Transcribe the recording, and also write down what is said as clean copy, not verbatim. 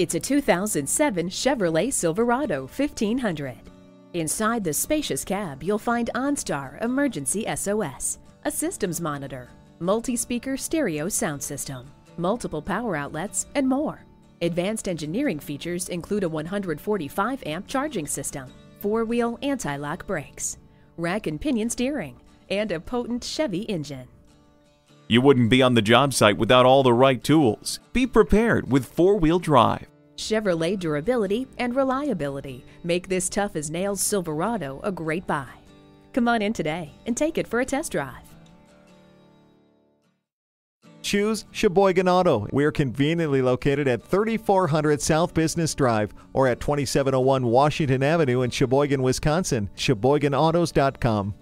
It's a 2007 Chevrolet Silverado 1500. Inside the spacious cab, you'll find OnStar Emergency SOS, a systems monitor, multi-speaker stereo sound system, multiple power outlets, and more. Advanced engineering features include a 145-amp charging system, four-wheel anti-lock brakes, rack and pinion steering, and a potent Chevy engine. You wouldn't be on the job site without all the right tools. Be prepared with four-wheel drive. Chevrolet durability and reliability make this tough-as-nails Silverado a great buy. Come on in today and take it for a test drive. Choose Sheboygan Auto. We're conveniently located at 3400 South Business Drive or at 2701 Washington Avenue in Sheboygan, Wisconsin. Sheboyganautos.com.